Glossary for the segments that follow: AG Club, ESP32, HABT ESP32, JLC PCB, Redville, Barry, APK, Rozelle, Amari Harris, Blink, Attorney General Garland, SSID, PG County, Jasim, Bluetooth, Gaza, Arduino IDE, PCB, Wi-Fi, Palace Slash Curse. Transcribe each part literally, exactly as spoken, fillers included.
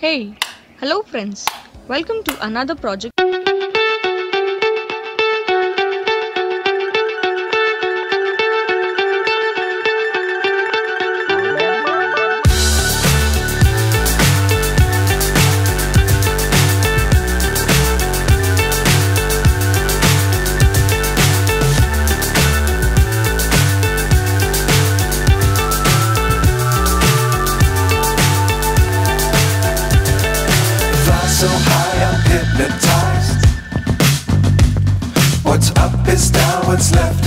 Hey, hello friends, welcome to another project. So high I'm hypnotized. What's up is down, what's left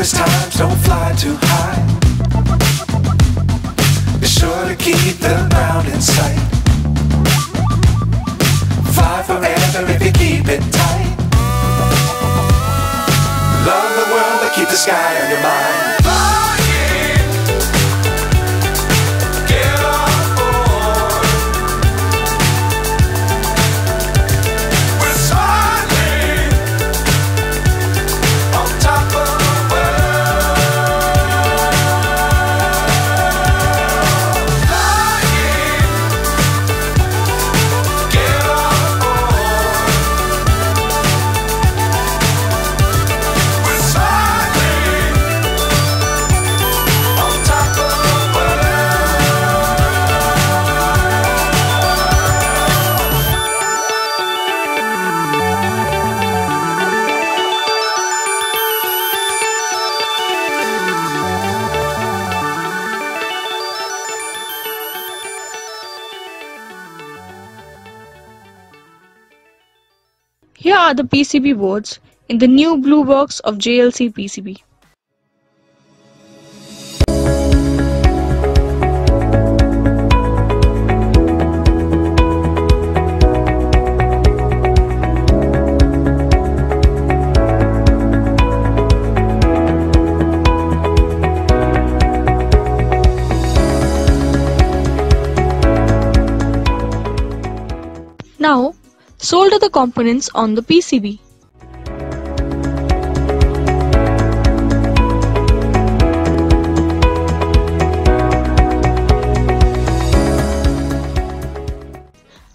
Times don't fly too high. Be sure to keep the ground in sight. Fly forever if you keep it tight. Love the world, but keep the sky on your mind. Fly. Here are the P C B boards in the new blue box of J L C P C B. Now, solder the components on the P C B.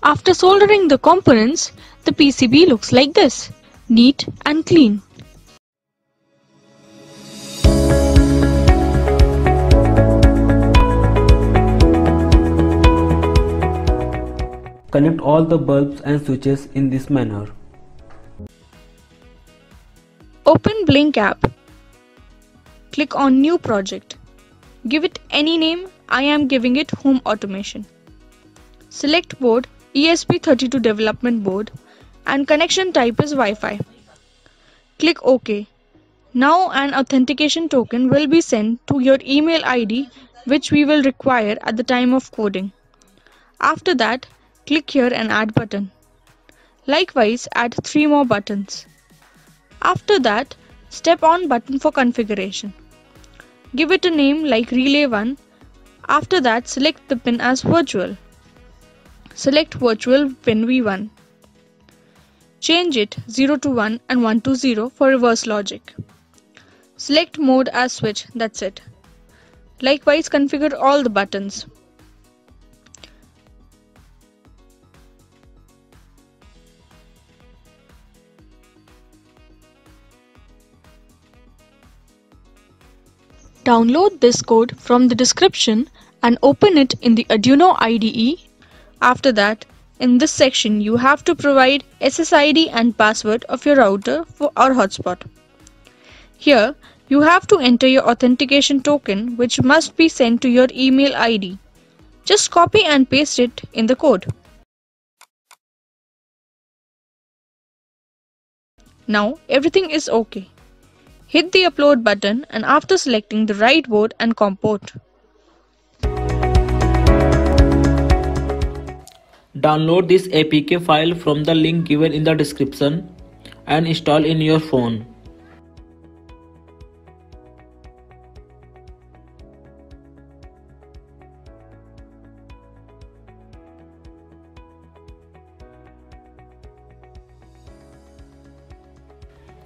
After soldering the components, the P C B looks like this, neat and clean. Connect all the bulbs and switches in this manner. Open Blink app. Click on New Project. Give it any name. I am giving it Home Automation. Select board E S P thirty-two development board and connection type is Wi-Fi. Click OK. Now an authentication token will be sent to your email I D which we will require at the time of coding. After that, click here and add button. Likewise, add three more buttons. After that, step on button for configuration. Give it a name like relay one. After that, select the pin as virtual. Select virtual pin V one. Change it zero to one and one to zero for reverse logic. Select mode as switch, that's it. Likewise, configure all the buttons. Download this code from the description and open it in the Arduino I D E. After that, in this section you have to provide S S I D and password of your router for or hotspot. Here you have to enter your authentication token which must be sent to your email I D. Just copy and paste it in the code. Now everything is okay. Hit the upload button and after selecting the right board and COM port. Download this A P K file from the link given in the description and install in your phone.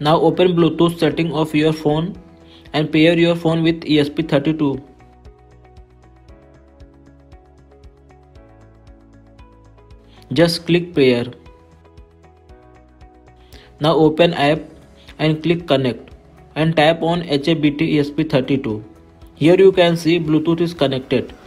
Now open Bluetooth setting of your phone and pair your phone with E S P thirty-two. Just click pair. Now open app and click connect and tap on H A B T E S P thirty-two. Here you can see Bluetooth is connected.